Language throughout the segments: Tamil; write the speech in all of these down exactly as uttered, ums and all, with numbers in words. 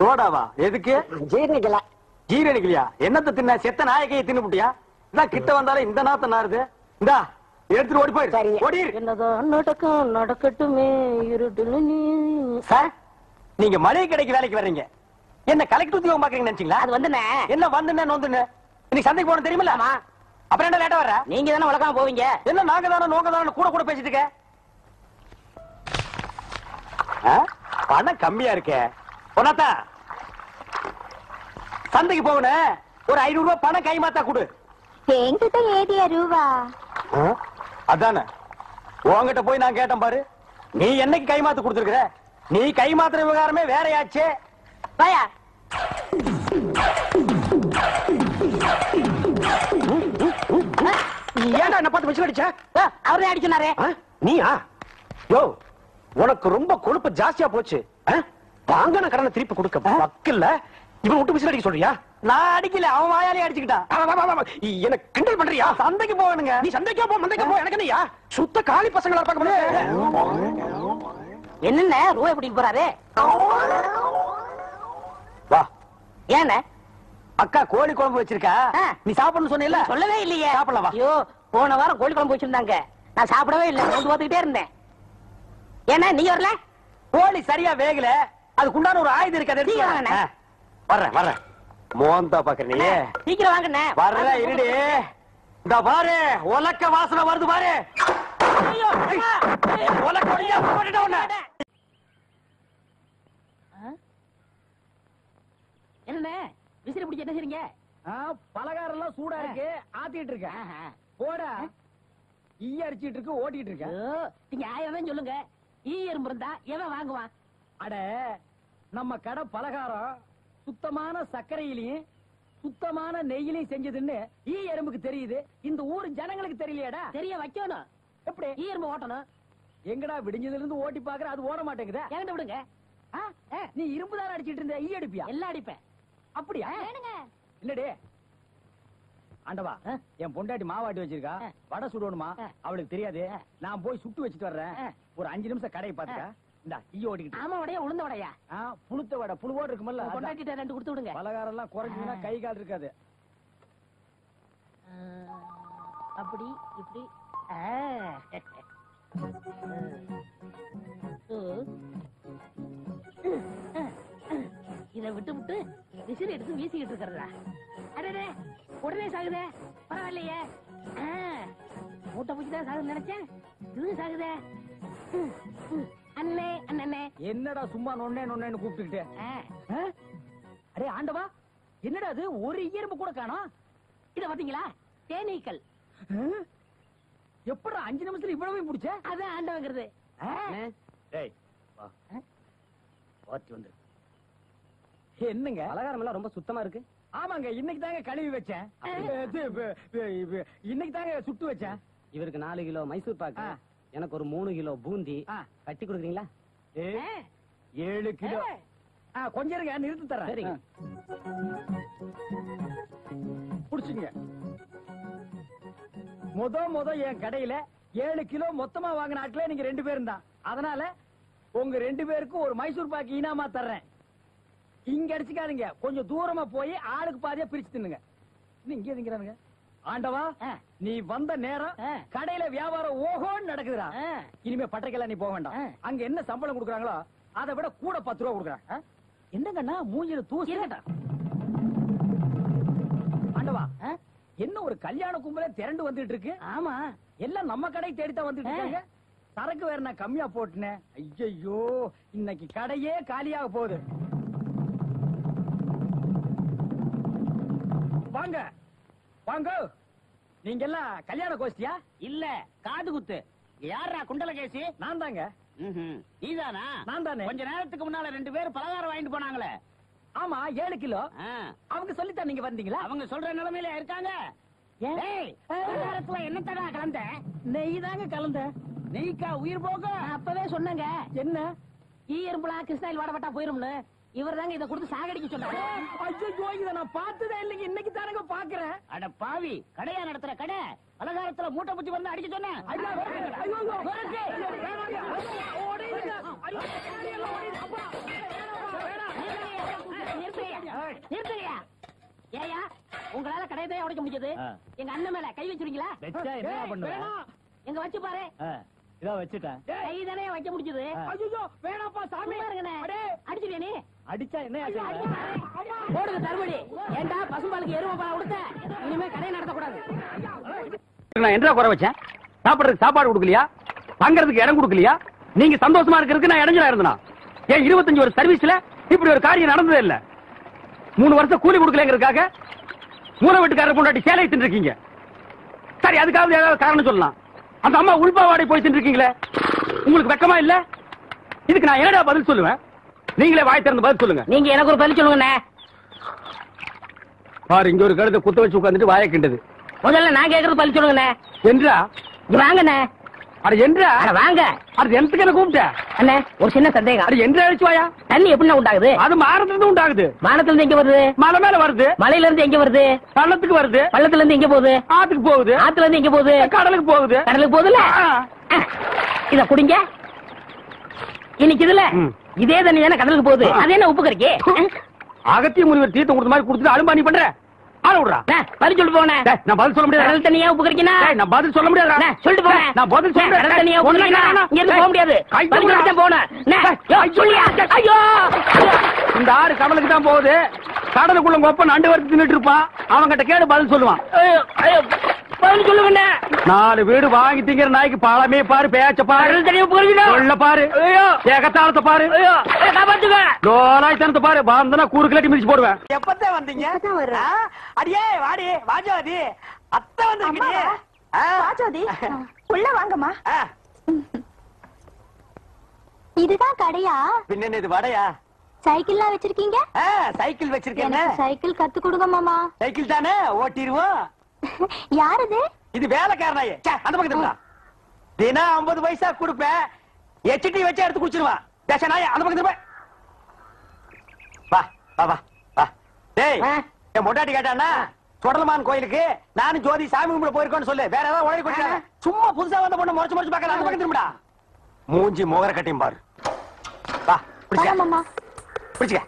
சோடாவா? எதுக்கு? ஜீரணிக்கல. ஜீரணிக்கலையா? என்னத்த தின்ன? செத்த நாயகையை தின்னுட்டியா? நான் கிட்ட வந்தாலே இந்த நாத்த நாறுது. இந்தா எடுத்துட்டு ஓடி போயிரு. ஓடிரு. என்னதான் நடக்கும் நடக்கட்டுமே இருட்டுல நீ. சார் நீங்க மளிகை கடைக்கு வேலைக்கு வர்றீங்க. என்ன கலெக்டர் உத்தியோகம் பாக்குறீங்க நினைச்சீங்களா? அது வந்தனே. என்ன வந்தனே நோந்தனே. நீ சந்தைக்கு போறேன்னு தெரியுமில்ல? ஆமா. அப்புறம் என்ன லேட்டா வர? நீங்க தான வளகாம போவீங்க. என்ன நாங்க தான நோங்க தான கூட கூட பேசிட்டு இருக்க? பணம் கம்மியா இருக்கே. பொண்ணாத்தா சந்தைக்கு போகணே. ஒரு ஐநூறு ரூபாய் பணம் கைமாத்தா கொடு. என்கிட்ட ஏதியா ரூபா? அதானே. உங்ககிட்ட போய் நான் கேட்டேன் பாரு. நீ என்னைக்கு கைமாத்து கொடுத்துருக்கற? நீ கைமாத்துற விவகாரமே வேறயாச்சே. வாயா. ஏன்டா என்ன பார்த்து விசில் அடிச்சா? அவரே அடிச்சனாரே. நீயா? யோ உனக்கு ரொம்ப கொழுப்பு ஜாஸ்தியா போச்சு. வாங்கின கடனை திருப்பி கொடுக்க பக்கல்ல இவன் விட்டு விசில் அடிக்க சொல்றியா? நான் அடிக்கல, அவன் வாயாலே அடிச்சுக்கிட்டான். என்ன கிண்டல் பண்றியா? சந்தைக்கு போவனுங்க. நீ சந்தைக்கா போ, மந்தைக்கா போ, எனக்கு என்னையா? சுத்த காலி பசங்களா இருப்பாங்க. என்னென்ன ரூபாய் பிடிக்க போறாரு? வா. ஏன்ன அக்கா கோழி குழம்பு வச்சிருக்கா, நீ சாப்பிடணும்னு சொன்னீல்ல? சொல்லவே இல்லையே. சாப்பிடலாம் வா. ஐயோ போன வாரம் கோழி குழம்பு வச்சிருந்தாங்க, நான் சாப்பிடவே இல்லை, நோண்டு பார்த்துக்கிட்டே இருந்தேன். ஏன்னா நீ வரல? கோழி சரியா வேகல, அதுக்குண்டான ஒரு ஆயுதம் இருக்கு, அதை எடுத்து வர்றேன். வர்றேன் மோந்தா பாக்குறீங்க, சீக்கிரம் வாங்கண்ணே. வர்ற இருடி. இந்த பாரு உலக்க வாசனை வருது பாரு. உலக்க ஒடியா போட்டுட்ட உன்ன. என்னண்ணே விசிறி பிடிச்சி என்ன செய்றீங்க? பலகாரம் எல்லாம் சூடா இருக்கு, ஆத்திட்டு இருக்கேன். போடா ஈ அரிச்சிட்டு இருக்கு, ஓட்டிட்டு இருக்கேன். நீங்க ஆயிரம் சொல்லுங்க, ஈ எறும்பு இருந்தா எவன் வாங்குவான்? அட நம்ம கடை பலகாரம் சுத்தமான சர்க்கரையிலையும் சுத்தமான நெய்யிலையும் செஞ்சதுன்னு ஈ எறும்புக்கு தெரியுது, இந்த ஊர் ஜனங்களுக்கு தெரியலையடா. தெரிய வைக்கணும். எப்படி ஈ எறும்பு ஓட்டணும்? எங்கடா விடிஞ்சதுல இருந்து ஓட்டி பாக்குற, அது ஓட மாட்டேங்குதா? என்கிட்ட விடுங்க. நீ இரும்பு தானே அடிச்சிட்டு இருந்த, ஈ அடிப்பியா? எல்லாம் அடிப்பேன். அப்படியா? இல்லடே ஆண்டவா, என் பொண்டாட்டி மாவாட்டி வச்சிருக்கா, வடை சுடணுமா, அவளுக்கு தெரியாது, நான் போய் சுட்டு வச்சிட்டு வர்றேன், ஒரு அஞ்சு நிமிஷம் கடையை பாத்துக்கா. கை கால் இருக்காது. இதை விட்டு விட்டு விசில் எடுத்து வீசிக்கிட்டு இருக்கிறதா? அடடே உடனே சாகுதே, பரவாயில்லையே. மூட்டை பூச்சிதான் சாகுன்னு நினைச்சேன், இது சாகுதே. அண்ணே அண்ணே என்னடா சும்மா நொண்ணே நொண்ணேன்னு கூப்பிட்டுக்கிட்டே? அரே ஆண்டவா என்னடா அது, ஒரு இயற்பு கூட காணோம். இத பாத்தீங்களா, தேனீக்கள். எப்படா அஞ்சு நிமிஷத்துல இவ்வளவு பிடிச்ச? அதான் ஆண்டவங்கிறது. என்னங்க அலங்காரம் எல்லாம் ரொம்ப சுத்தமா இருக்கு. ஆமாங்க, இன்னைக்கு தாங்க கழுவி வச்சேன், இன்னைக்கு தாங்க சுட்டு வச்சேன். இவருக்கு நாலு கிலோ மைசூர் பாக்கு, எனக்கு ஒரு மூணு கிலோ பூந்தி கட்டி கொடுக்குறீங்களா? ஏழு கிலோ கொஞ்சம் இருங்க, நிறுத்தி தரேன். புடிச்சுங்க. முத முத என் கடையில ஏழு கிலோ மொத்தமா வாங்கின ஆட்களே நீங்க ரெண்டு பேரும் தான். அதனால உங்க ரெண்டு பேருக்கும் ஒரு மைசூர் பாக்கு இனாமா தர்றேன். இங்க அடிச்சுக்காதீங்க, கொஞ்சம் தூரமா போய் ஆளுக்கு பாதியா பிரிச்சு தின்னுங்க. இங்க திங்கிறானுங்க. ஆண்டவா நீ வந்த நேரம் கடையில வியாபாரம் ஓஹோன்னு நடக்குதுடா. இனிமே பட்டறைக்கெல்லாம் நீ போக வேண்டாம். அங்க என்ன சம்பளம் கொடுக்குறாங்களோ அதை விட கூட பத்து ரூபா கொடுக்குறாங்க. என்னங்கண்ணா மூஞ்சில தூசி. ஆண்டவா என்ன ஒரு கல்யாண கும்பலே திரண்டு வந்துட்டு இருக்கு. ஆமா, எல்லாம் நம்ம கடை தேடித்தான் வந்துட்டு இருக்காங்க. சரக்கு வேற நான் கம்மியா போட்டுனேன். ஐயோ இன்னைக்கு கடையே காலியாக போகுது. வாங்க வாங்க. நீங்க எல்லாம் கல்யாண கோஷ்டியா? இல்ல காது குத்து. யாரா குண்டலகேசி? நான் தாங்க. நீதானா? நான் தானே. கொஞ்ச நேரத்துக்கு முன்னால ரெண்டு பேர் பலகாரம் வாங்கிட்டு போனாங்களே. ஆமா ஏழு கிலோ. அவங்க சொல்லித்தான் நீங்க வந்தீங்களா? அவங்க சொல்ற நிலைமையில இருக்காங்க. என்னத்தடா கலந்த? நெய் தாங்க கலந்த. நெய்க்கா உயிர் போக? அப்பவே சொன்னாங்க. என்ன ஈ எறும்புலா கிருஷ்ணாயில் வாடப்பட்டா போயிரும்னு. இவர் தாங்க இதை கொடுத்து சாகடிக்க சொன்னாரு. ஐயோ இத நான் பார்த்ததே இல்லைங்க, இன்னைக்கு தானங்க பாக்குறேன். அட பாவி, கடையா நடத்துற கடை பலகாரத்துல மூட்டை பூச்சி வந்து அடிக்க சொன்ன. ஐயோ நிறுத்துறியா? ஏயா உங்களால கடையை உடைக்க முடிஞ்சது, எங்க அண்ணன் மேல கை வச்சிருக்கீங்களா? வெச்சா என்ன பண்ணுவீங்க? எங்க வச்சு பாரு. இதோ வச்சிட்டேன். கை தானே வைக்க முடிஞ்சது. ஐயோ வேணாப்பா சாமி. அடே அடிச்சிட்டே நீ. அடிச்சா என்ன ஆச்சு? போடுங்க தர்மடி. ஏண்டா பசும்பாலுக்கு எருவ பால் கொடுத்த? இனிமே கடை நடத்த கூடாது. நான் என்னடா குறை வச்சேன்? சாப்பிடுறதுக்கு சாப்பாடு கொடுக்கலையா? தங்கறதுக்கு இடம் கொடுக்கலையா? நீங்க சந்தோஷமா இருக்கிறதுக்கு நான் இடைஞ்சலா இருந்தனா? ஏன் இருபத்தஞ்சு ஒரு சர்வீஸ்ல இப்படி ஒரு காரியம் நடந்ததே இல்ல. மூணு வருஷம் கூலி கொடுக்கலங்கிறதுக்காக மூணு வீட்டுக்காரர் கொண்டாடி சேலை தின்னு இருக்கீங்க. சரி, அதுக்காவது ஏதாவது காரணம் சொல்லலாம். அந்த அம்மா உள்பாவாடி போய் தின்னு இருக்கீங்களே, உங்களுக்கு வெக்கமா இல்ல? இதுக்கு நான் என்னடா பதில் சொல்லுவேன்? நீங்களே வாய் திறந்து பதில் சொல்லுங்க. நீங்க எனக்கு ஒரு பதில் சொல்லுங்கண்ணே. பாரு, இங்க ஒரு கழுத்தை குத்த வச்சு உட்காந்துட்டு வாயை கிண்டது. முதல்ல நான் கேட்கறது பதில் சொல்லுங்கண்ணே. என்றா வாங்கண்ணே. அட என்றா வாங்க. அது எனக்கு என்ன கூப்பிட்ட அண்ணே? ஒரு சின்ன சந்தேகம். அது என்றா அழிச்சுவாயா? தண்ணி எப்படி உண்டாகுது? அது மாரத்துல இருந்து உண்டாகுது. மாரத்துல இருந்து எங்க வருது? மலை மேல வருது. மலையில இருந்து எங்க வருது? பள்ளத்துக்கு வருது. பள்ளத்துல இருந்து எங்க போகுது? ஆத்துக்கு போகுது. ஆத்துல இருந்து எங்க போகுது? கடலுக்கு போகுது. கடலுக்கு போகுதுல. இத குடிங்க. இன்னைக்கு இதுல இதே தண்ணி தானே கடலுக்கு போகுது. அது என்ன உப்பு கறிக்கு? அகத்திய முனிவர் தீர்த்தம் கொடுத்த மாதிரி குடிச்சிட்டு அலும்பாணி பண்ற ஆளுடா. பதில் சொல்லிட்டு போனே. நான் பதில் சொல்ல முடியாது. கடல் தண்ணியா உப்பு கறிக்கினா? நான் பதில் சொல்ல முடியாது. சொல்லிட்டு போனேன். நான் பதில் சொல்றேன். கடல் தண்ணியா உப்பு கறிக்கினா? இங்க இருந்து போக முடியாது. பதில் சொல்லிட்டு போனேன். ஐயோ, இந்த ஆறு கடலுக்கு தான் போகுது. கடலுக்குள்ள கொப்பன் அண்டு வறுத்து தின்னுட்டு இருப்பான். அவங்கிட்ட கேடு பதில் சொல்லுவான். பதில் சொல்லுங்க. நாலு வீடு வாங்கி திங்கிற நாய்க்கு பழமே பாரு, பேச்ச பாரு, கடல் தண்ணியா உப்பு கறிக்கினா உள்ள பாரு, ஏகத்தாளத்தை பாரு, லோலாய்த்தனத்தை பாரு. பாந்தனா கூறுக்கலாட்டி மிதிச்சு போடுவேன். எப்பதான் வந்தீங்க? அடியே வாடி வாஜோதி. அத்தை வந்திருக்கீங்க. வாஜோதி உள்ள வாங்கம்மா. இதுதான் கடையா? பின்ன இது வடையா? சைக்கிள் வச்சிருக்கீங்க? சைக்கிள் வச்சிருக்கேன். சைக்கிள் கத்து கொடுங்க மாமா. சைக்கிள் தானே ஓட்டிடுவோம். யாரு இது? இது வேலைக்காரனாயே. அந்த பக்கத்துல தினம் ஐம்பது பைசா கொடுப்பேன். எச்டி வச்சு எடுத்து குடிச்சிருவான். பேச நாய. அந்த பக்கத்துல வா வா வா வா. டேய், மொட்டாட்டி கேட்டானா தொடர்மான் கோயிலுக்கு நானும் ஜோதி சாமி கும்பிட போயிருக்கோன்னு சொல்லு. வேற ஏதாவது உழைக்க கொடுத்தா சும்மா புதுசா வந்த பொண்ணு முறைச்சு முறைச்சு பார்க்கலாம். பக்கம் திரும்படா. மூஞ்சி மோகர கட்டியும் பாரு. வா பிடிச்சா பிடிச்சிக்க.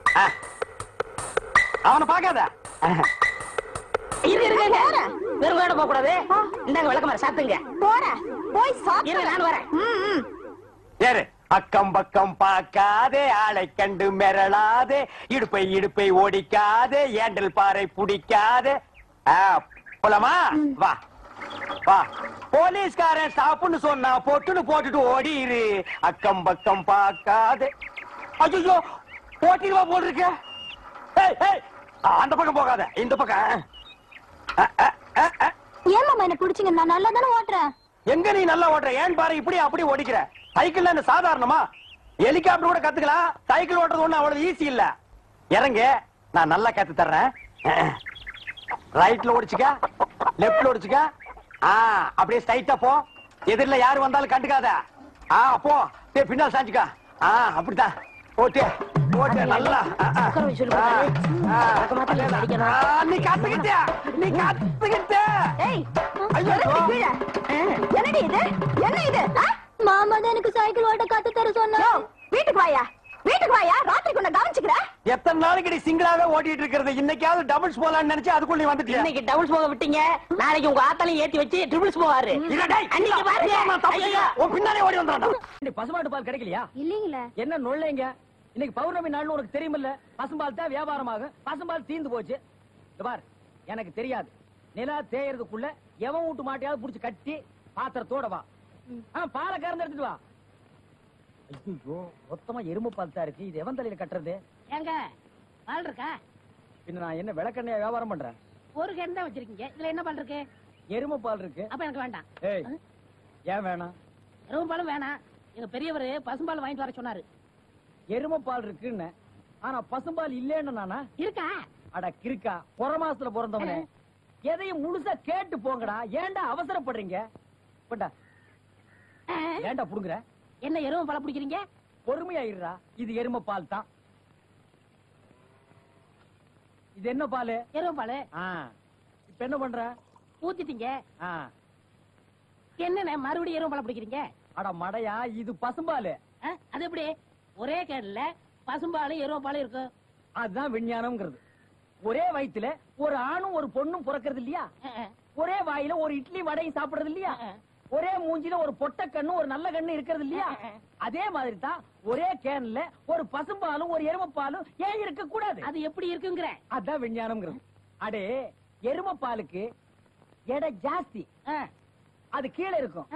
அவனை பார்க்காத. வெறும் வேட போக கூடாது. இந்தாங்க விளக்கமாரி சாத்துங்க. போற போய் சாப்பிட்டு நான் வரேன். யாரு அக்கம் பக்கம் பார்க்காதே, ஆளை கண்டு மிரளாதே, இடுப்பை இடுப்பை ஓடிக்காதே, ஏண்டல் பாறை பிடிக்காதே. போலாமா? வா வா. போலீஸ்காரன் ஸ்டாப்னு சொன்னா பொட்டுன்னு போட்டுட்டு ஓடிரு. அக்கம் பக்கம் பார்க்காதே. ஐயோ போட்டிடுவா போல் இருக்க. அந்த பக்கம் போகாத, இந்த பக்கம். ஏமா என்ன குடிச்சிங்க? நான் நல்லா தானே ஓட்டுறேன். எங்க நீ நல்லா ஓட்டுற? ஏன் பாரு இப்படி அப்படி ஓடிக்கிற. சைக்கிள் என்ன சாதாரணமா? ஹெலிகாப்டர் கூட கத்துக்கலாம். சைக்கிள் ஓட்டுறது ஒண்ணு அவ்வளவு ஈஸி இல்ல. இறங்க, நான் நல்லா கத்து தர்றேன். ரைட்ல ஓடிச்சுக்க, லெப்ட்ல ஓடிச்சுக்க, அப்படியே ஸ்ட்ரைட்டா போ. எதிரில யாரு வந்தாலும் கண்டுக்காத. ஆ போ, பின்னால் சாஞ்சுக்கா. ஆ அப்படிதான். ஓட்டு ஓட்டு நல்லா. நீ கத்துக்கிட்ட நீ கத்துக்கிட்ட என்னடி இது? என்ன இது? மாமா தான் எனக்கு சைக்கிள் ஓட்ட கத்து தர சொன்னா. வீட்டுக்கு வாயா, வீட்டுக்கு வாயா. ராத்திரிக்கு உன்னை கவனிச்சுக்கிற. எத்தனை நாளைக்கு நீ சிங்கிளாவே ஓட்டிட்டு இருக்கிறது? இன்னைக்காவது டபுள்ஸ் போலான்னு நினைச்சு அதுக்குள்ள நீ வந்துட்டீங்க. இன்னைக்கு டபுள்ஸ் போக விட்டீங்க, நாளைக்கு உங்க ஆத்தாலையும் ஏத்தி வச்சு ட்ரிபிள்ஸ் போவாரு. அன்னைக்கு பாருங்க, உன் பின்னாலே ஓடி வந்துறான். பசுமாட்டு பால் கிடைக்கலையா? இல்லீங்களா? என்ன நொல்லைங்க? இன்னைக்கு பௌர்ணமி நாள்னு உனக்கு தெரியுமில்ல? பசும்பால் தான் வியாபாரமாகும். பசும்பால் தீந்து போச்சு. பார், எனக்கு தெரியாது. நிலா தேயறதுக்குள்ள எவன் வீட்டு மாட்டையாவது புடிச்சு கட்டி பாத்திரத்தோட வா. பாலை கறந்து எடுத்துட்டு வா. ஐயோ, மொத்தமா எறும்பு பால் தான் இருக்கு. இது எவன் தலையில கட்டுறது? ஏங்க பால் இருக்கா? பின்ன நான் என்ன விளக்கெண்ணெய வியாபாரம் பண்றேன்? ஒரு கேன் தான் வச்சிருக்கீங்க. இதுல என்ன பால் இருக்கு? எறும்பு பால் இருக்கு. அப்ப எனக்கு வேண்டாம். ஏய், ஏன் வேணாம்? எறும்பு பாலும் வேணாம். எங்க பெரியவர் பசும்பால் வாங்கிட்டு வர சொன்னாரு. எறும்பு பால் இருக்குன்னு, ஆனா பசும்பால் இல்லேன்னு நானா இருக்கா? அட கிறுக்கா, பொற மாசத்துல பிறந்தவனே, எதையும் முழுசா கேட்டு போங்கடா. ஏன்டா அவசரப்படுறீங்க? பண்டா ஏண்டா புடுங்குற? என்ன எருமை பால் புடிக்கிறீங்க? பொறுமையா இருடா. இது எருமை பால் தான். இது என்ன பால்? எருமை பால். இப்ப என்ன பண்ற? ஊத்திட்டீங்க. என்ன மறுபடியும் எருமை பால் புடிக்கிறீங்க? அட மடையா, இது பசும்பால். அது எப்படி ஒரே கேடல பசும்பாலும் எருமை பாலும் இருக்கு? அதுதான் விஞ்ஞானம்ங்கிறது. ஒரே வயித்துல ஒரு ஆணும் ஒரு பொண்ணும் பிறக்கிறது இல்லையா? ஒரே வாயில ஒரு இட்லி வடையும் சாப்பிடுறது இல்லையா? ஒரே மூஞ்சில ஒரு பொட்ட கண்ணு ஒரு நல்ல கண்ணு இருக்கிறது இல்லையா? அதே மாதிரி தான் ஒரே கேன்ல ஒரு பசும்பாலும் ஒரு எருமைப்பாலும் ஏன் இருக்க கூடாது? அது எப்படி இருக்குங்கிற அதான் விஞ்ஞானம்ங்கிறது. அடே எருமைப்பாலுக்கு எடை ஜாஸ்தி, அது கீழே இருக்கும்.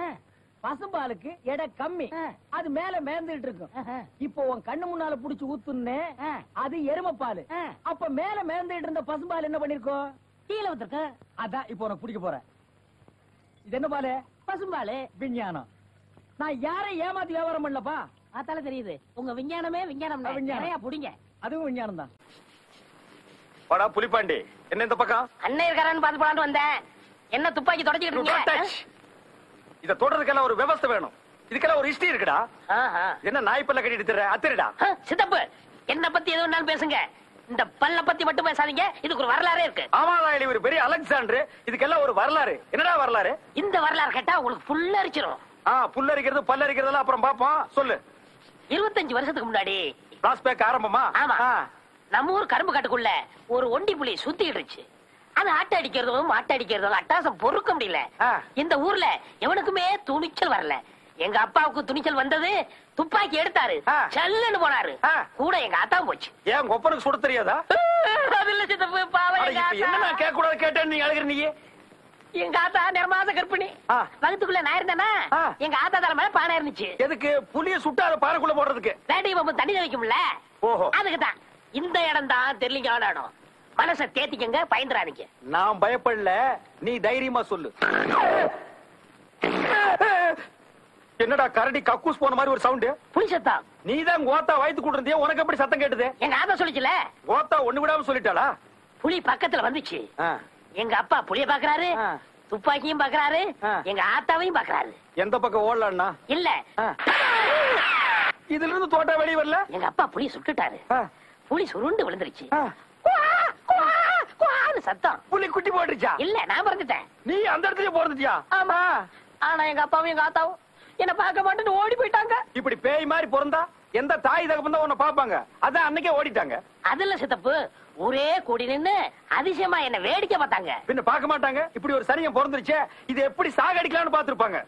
பசும்பாலுக்கு எடை கம்மி, அது மேல மேந்துட்டு இருக்கும். இப்போ உன் கண்ணு முன்னால புடிச்சு ஊத்துன்னு அது எருமைப்பால். அப்ப மேல மேந்துட்டு இருந்த பசும்பால் என்ன பண்ணிருக்கோம்? கீழே வந்துருக்க. அதான் இப்போ உனக்கு பிடிக்க போற இது என்ன பாலு? பசும்பாலு. விஞ்ஞானம். நான் யாரை ஏமாத்தி வியாபாரம் பண்ணலப்பா, அதால தெரியுது. உங்க விஞ்ஞானமே விஞ்ஞானம். நிறைய புடிங்க, அதுவும் விஞ்ஞானம் தான். படா புலிப்பாண்டி, என்ன இந்த பக்கம் அண்ணன் இருக்காரான்னு பாத்து போலான்னு வந்தேன். என்ன துப்பாக்கி தொடச்சிக்கிட்டு இருக்கீங்க? இத தொடறதுக்கெல்லாம் ஒரு விவசாய வேணும், இதுக்கெல்லாம் ஒரு ஹிஸ்டரி இருக்குடா. என்ன நாய் பல்ல கட்டிட்டு திற அத்திரடா சித்தப்பு. என்ன பத்தி எது வேணாலும் பேசுங்க, இந்த பல்ல பத்தி மட்டும் பேசாதீங்க. இதுக்கு ஒரு வரலாறே இருக்கு. ஆமாடா, ஒரு பெரிய அலெக்சாண்டர், இதுக்கெல்லாம் ஒரு வரலாறு. என்னடா வரலாறு? இந்த வரலாறு கேட்டா உங்களுக்கு புல்ல அரிச்சிரும். ஆ, புல்ல அரிக்கிறது பல்ல அரிக்கிறதெல்லாம் அப்புறம் பாப்போம். சொல்லு. இருபத்தஞ்சு வருஷத்துக்கு முன்னாடி பிளாஸ்பேக் ஆரம்பமா? ஆமா. நம்ம ஊர் கரும்பு காட்டுக்குள்ள ஒரு ஒண்டி புலி சுத்திட்டு இருந்துச்சு. அது ஆட்ட அடிக்கிறதும் ஆட்ட அடிக்கிறதும் அட்டாசம் பொறுக்க முடியல. இந்த ஊர்ல எவனுக்குமே துணிச்சல் வரல. எங்க அப்பாவுக்கு துணிச்சல் வந்தது, துப்பாக்கி எடுத்தாரு, சல்லுன்னு போனாரு. கூட எங்க ஆத்தா போச்சு. ஏன் கொப்பனுக்கு சுட தெரியாதா? எங்க ஆத்தா நிறமாத கற்பிணி. வகுத்துக்குள்ள நான் இருந்தேன்னா எங்க ஆத்தா தலை மேல பானை இருந்துச்சு. எதுக்கு? புளிய சுட்டாத பானைக்குள்ள போடுறதுக்கு. வேட்டையை பாப்பா தண்ணி வைக்கும்ல, அதுக்குதான். இந்த இடம் தான் தெரியல இடம். மனச தேத்திக்கங்க, பயந்துறாதீங்க. நான் பயப்படல, நீ தைரியமா சொல்லு. என்னடா கரடி கக்கூஸ் போன மாதிரி ஒரு சவுண்ட்? புலி சத்தம். நீ தான் கோத்தா வயித்து கூட்டிருந்தியா, உனக்கு எப்படி சத்தம் கேட்டது? எங்க ஆத்தா சொல்லிச்சுல. கோத்தா ஒண்ணு விடாம சொல்லிட்டாளா? புலி பக்கத்துல வந்துச்சு. எங்க அப்பா புலிய பாக்குறாரு, துப்பாக்கியும் பாக்குறாரு, எங்க ஆத்தாவையும் பாக்குறாரு. எந்த பக்கம் ஓடலாம்னா? இல்ல, இதுல இருந்து தோட்டா வெளியே வரல. எங்க அப்பா புலிய சுட்டுட்டாரு. புலி சுருண்டு விழுந்துருச்சு. சத்தம். புலி குட்டி போட்டுச்சா? இல்ல, நான் மறந்துட்டேன். நீ அந்த இடத்துல போறதுட்டியா? ஆமா. ஆனா எங்க அப்பாவும் எங்க ஆத்தாவும் என்ன பார்க்க மாட்டேன்னு ஓடி போயிட்டாங்க. இப்படி பேய் மாதிரி பிறந்தா எந்த தாய் தகப்பந்தா உன்னை பாப்பாங்க, அதான் அன்னைக்கே ஓடிட்டாங்க. அதுல சித்தப்பு ஒரே கூடி நின்னு அதிசயமா என்ன வேடிக்கை பார்த்தாங்க. பின்ன பார்க்க மாட்டாங்க? இப்படி ஒரு சனியம் பிறந்துருச்சே, இது எப்படி சாகடிக்கலாம்னு பாத்துருப்பாங்க.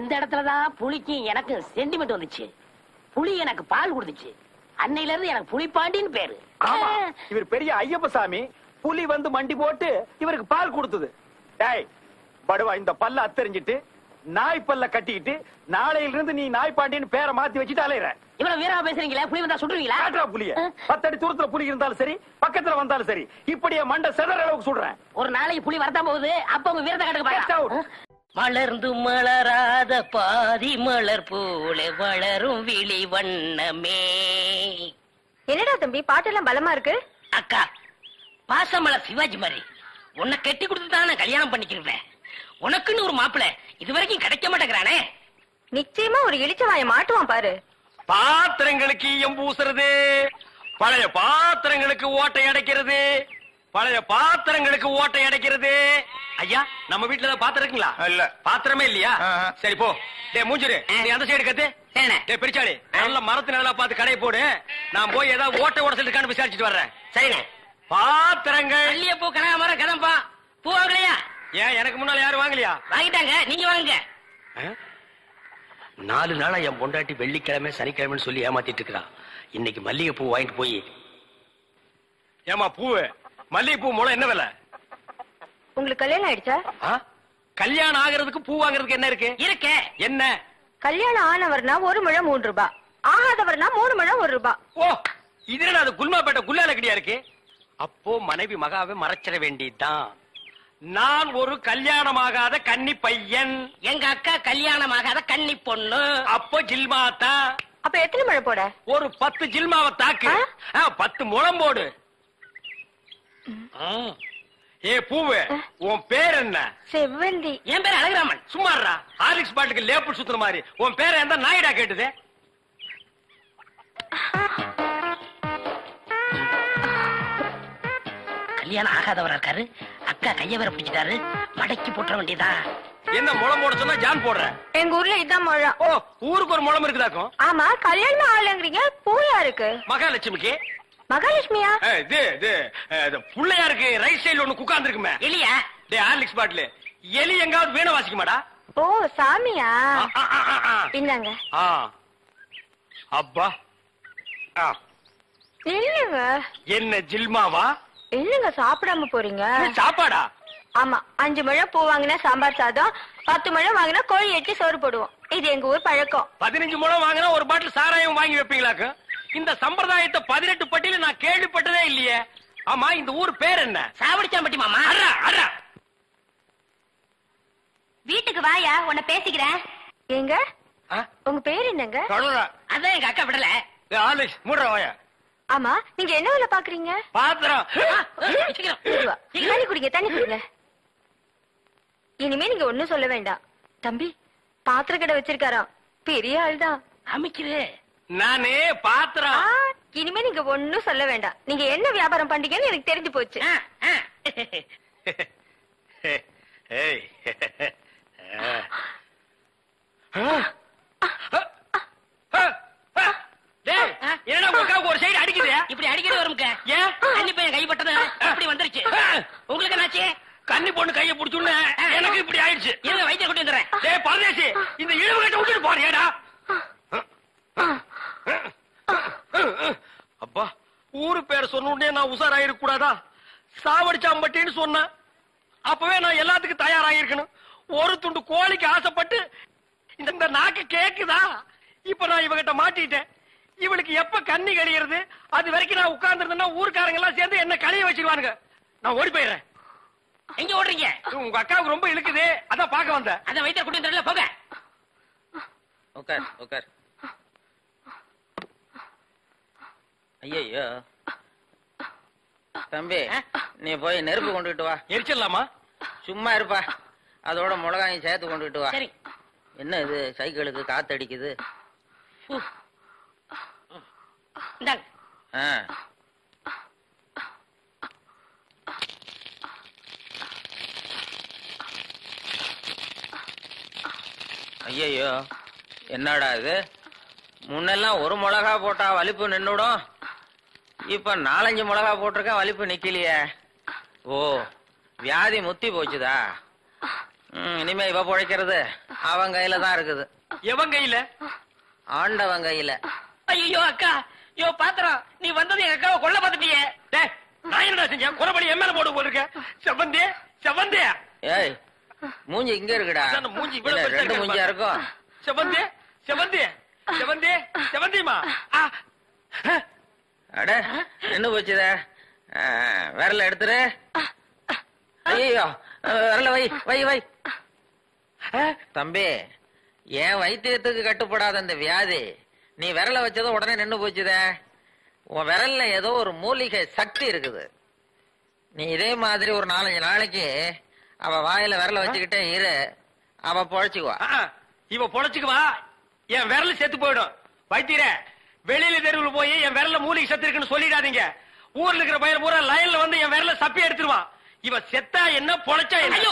இந்த இடத்துலதான் புலிக்கு எனக்கு சென்டிமெண்ட் வந்துச்சு. புலி எனக்கு பால் கொடுத்துச்சு. அன்னையில இருந்து எனக்கு புலிப்பாண்டின்னு பேரு. இவர் பெரிய ஐயப்பசாமி. புலி வந்து மண்டி போட்டு இவருக்கு பால் கொடுத்தது. டேய் படுவா, இந்த பல்ல அத்தறிஞ்சிட்டு நாய் பல்ல கட்டிக்கிட்டு நாளையில இருந்து நீ நாய் பாண்டின்னு பேரை மாத்தி வச்சுட்டு அலையிற. இவ்வளவு வீரமா பேசுறீங்களா? புலி வந்தா சுடுவீங்களா? காட்றா புலிய. பத்தடி தூரத்துல புலி இருந்தாலும் சரி, பக்கத்துல வந்தாலும் சரி, இப்படியே மண்டை செதற அளவுக்கு சுடுறேன். ஒரு நாளைக்கு புலி வரதான் போகுது, அப்ப உங்க வீரத்தை கட்டுக்கு. மலர்ந்து மலராத பாதி மலர் போல வளரும் விழி வண்ணமே. என்னடா தம்பி பாட்டெல்லாம் பலமா இருக்கு? அக்கா பாசமல சிவாஜி மாதிரி உன்னை கட்டி கொடுத்துதான் நான் கல்யாணம் பண்ணிக்கிறேன். உனக்குன்னு ஒரு மாப்பிள்ள இது வரைக்கும் கிடைக்க மாட்டேங்கிறானே. நிச்சயமா ஒரு எலிச்சவாய மாட்டுவான் பாரு. பாத்திரங்களுக்கு ஈயம் பூசுறது, பழைய பாத்திரங்களுக்கு ஓட்டை அடைக்கிறது, பழைய பாத்திரங்களுக்கு ஓட்டை அடைக்கிறது. ஐயா, நம்ம வீட்டுல பாத்திரம் இருக்குங்களா? இல்ல, பாத்திரமே இல்லையா? சரி போ. டே மூஞ்சுரு, நீ அந்த சைடு கத்து. டே பிரிச்சாளி, நல்ல மரத்து நல்லா பார்த்து கடையை போடு. நான் போய் ஏதாவது ஓட்டை ஓட சொல்லிருக்கான்னு விசாரிச்சுட்டு வர்றேன். சரிண்ணே. பாத்திரங்கள் இல்லையே பூ கனகாமரம் கதம்பா பூ வாங்கலையா? ஏன் எனக்கு முன்னால யாரும் வாங்கலையா? வாங்கிட்டாங்க, நீங்க வாங்குங்க. நாலு நாளா என் பொண்டாட்டி வெள்ளிக்கிழமை சனிக்கிழமைன்னு சொல்லி ஏமாத்திட்டு இருக்கிறான். இன்னைக்கு மல்லிகை பூ வாங்கிட்டு போய். ஏமா பூவு மல்லிகை பூ மூலம் என்ன விலை? உங்களுக்கு கல்யாணம் ஆயிடுச்சா? கல்யாணம் ஆகிறதுக்கு பூ வாங்குறதுக்கு என்ன இருக்கு? இருக்கு என்ன? கல்யாணம் ஆனவர்னா ஒரு முழம் மூன்று ரூபாய், ஆகாதவர்னா மூணு முழம் ஒரு ரூபாய். ஓ, இதுல அது குல்மாப்பேட்டை குல்லால கடியா இருக்கு. அப்போ மனைவி மகாவை மறைச்சிட வேண்டியதுதான். நான் ஒரு கல்யாணமாகாத கன்னி பையன், எங்க அக்கா கல்யாணமாகாத கன்னி பொண்ணு. அப்போ ஜில்மாத்தா. அப்ப எத்தனை முழம் போட? ஒரு பத்து ஜில்மாவை தாக்கு, பத்து முழம் போடு. ஏ பூவே, உன் பேர் என்ன? செவ்வந்தி. என் பேர் அழகிராமன். சும்மாறா, ஹார்லிக்ஸ் பாட்டுக்கு லேப்பு சுத்துற மாதிரி உன் பேரை எந்த நாயிடா கேட்டுது? கல்யாணம் ஆகாதவரா இருக்காரு, அக்கா கைய வேற பிடிச்சிட்டாரு, மடக்கி போட்டுற வேண்டியதா. என்ன முளம் போட சொன்னா ஜான் போடுற? எங்க ஊர்ல இதான் முளம். ஓ, ஊருக்கு ஒரு முளம் இருக்குதாக்கும். ஆமா, கல்யாணம் ஆகலங்கறீங்க, பூயா இருக்கு. மகாலட்சுமிக்கு மகாலட்சுமியா? இது இது பிள்ளையாருக்கு ரைட் சைடுல ஒண்ணு உட்கார்ந்துருக்குமே எலியா? டே ஹார்லிக்ஸ் பாட்டில் எலி எங்காவது வீணை வாசிக்குமாடா? ஓ சாமியா, இந்தாங்க. அப்பா இல்லைங்க. என்ன ஜில்மாவா? இல்லைங்க, சாப்பிடாம போறீங்க. சாப்பாடா? ஆமா, அஞ்சு முழம் பூ வாங்கினா சாம்பார் சாதம், பத்து முழம் வாங்கினா கோழி எட்டி சோறு போடுவோம். இது எங்க ஊர் பழக்கம். பதினஞ்சு முழம் வாங்கினா ஒரு பாட்டில் சாராயம் வாங்கி வைப்பீங்களாக்கு? இந்த சம்பிரதாயத்தை பதினெட்டு பட்டியல நான் கேள்விப்பட்டதே இல்லையே. ஆமா, இந்த ஊர் பேர் என்ன? சாவடிச்சாம்பட்டி மாமா. வீட்டுக்கு வாயா, உன்னை பேசிக்கிறேன். எங்க உங்க பேர் என்னங்க? அதான் எங்க அக்கா விடல. மூடுற வாயா. ஆமா, நீங்க என்ன வேலை பாக்குறீங்க? தண்ணி குடிங்க, தண்ணி குடிங்க. இனிமே நீங்க ஒண்ணும் சொல்ல வேண்டாம். தம்பி பாத்திர கடை வச்சிருக்காராம், பெரிய ஆள் தான். அமைக்கிறே நானே பாத்திரம். இனிமே நீங்க ஒண்ணும் சொல்ல வேண்டாம். நீங்க என்ன வியாபாரம் பண்றீங்கன்னு எனக்கு தெரிஞ்சு போச்சு. ஒரு சைடு அடிக்குது, இப்படி அடிக்கிறது வரும். கண்ணி பையன் கைப்பட்டது அப்படி வந்துருச்சு. உங்களுக்கு என்னாச்சு? கண்ணி பொண்ணு கையை பிடிச்சுன்னு எனக்கு இப்படி ஆயிடுச்சு. என்ன வைத்திய கொண்டு வந்துடுறேன். பரதேசி, இந்த இழுவு கட்ட விட்டுட்டு போறியேடா. அப்பா, ஊரு பேர் சொன்னே நான் உசாராயிருக்க கூடாதா? சாவடிச்சாம்பட்டின்னு சொன்ன அப்பவே நான் எல்லாத்துக்கும் தயாராயிருக்கணும். ஒரு துண்டு கோழிக்கு ஆசைப்பட்டு இந்த நாக்கு கேக்குதா? இப்ப நான் இவகிட்ட மாட்டிட்டேன். இவளுக்கு எப்ப கண்ணி கழியிறது அது வரைக்கும் நான் உட்கார்ந்து இருந்தேன்னா ஊருக்காரங்க எல்லாம் சேர்ந்து என்ன கழிய வச்சிருவானுங்க. நான் ஓடி போயிடுறேன். எங்க ஓடுறீங்க? உங்க அக்காவுக்கு ரொம்ப இழுக்குது, அதான் பாக்க வந்தேன். அதான் வைத்தியர் கூட்டி வந்துடல போக. உட்கார் உட்கார். ஐயோ தம்பி, நீ போய் நெருப்பு கொண்டுகிட்டு வா. எரிச்சிடலாமா? சும்மா இருப்பா, அதோட மிளகாயும் சேர்த்து கொண்டுகிட்டு வா. என்ன இது சைக்கிளுக்கு காத்து அடிக்குது? ஐயோ என்னடா இது? முன்னெல்லாம் ஒரு மிளகா போட்டா வலிப்பு நின்னுடும், இப்ப நாலஞ்சு மிளகா போட்டிருக்க வலிப்பு நிக்கலையே. ஓ, வியாதி முத்தி போச்சுதா? இனிமே இவ பொழைக்கிறது அவன் கையில தான் இருக்குது. எவன் கையில? ஆண்டவன் கையில. ஐயோ அக்கா, யோ பாத்திரம், நீ வந்தது எங்க அக்காவை கொல்ல பாத்துட்டியே. நான் என்னடா செஞ்சேன்? குறபடி என் மேல போட்டு போயிருக்க. செவந்தே செவந்தே, ஏய் மூஞ்சி இங்க இருக்குடா. மூஞ்சி ரெண்டு மூஞ்சியா இருக்கும். செவந்தே செவந்தே செவந்தே செவந்தியமா. அட என்ன போச்சுத? விரல எடுத்துரு. ஐயோ விரல வை வை வை. தம்பி, என் வைத்தியத்துக்கு கட்டுப்படாத அந்த வியாதி நீ விரல வச்சதும் உடனே நின்னு போச்சுத. உன் விரல்ல ஏதோ ஒரு மூலிகை சக்தி இருக்குது. நீ இதே மாதிரி ஒரு நாலஞ்சு நாளைக்கு அவ வாயில விரல வச்சுக்கிட்டே இரு. அவ பொழைச்சுக்குவா. இவ பொழைச்சுக்குவா, என் விரல செத்து போயிடும். வைத்தியர, வெளியில தெருவில் போய் என் விரல மூலிகை சத்து இருக்குன்னு சொல்லிடாதீங்க. ஊர்ல இருக்கிற பையன் பூரா லைன்ல வந்து என் விரல சப்பி எடுத்துருவான். இவ செத்தா என்ன பொழைச்சா என்ன?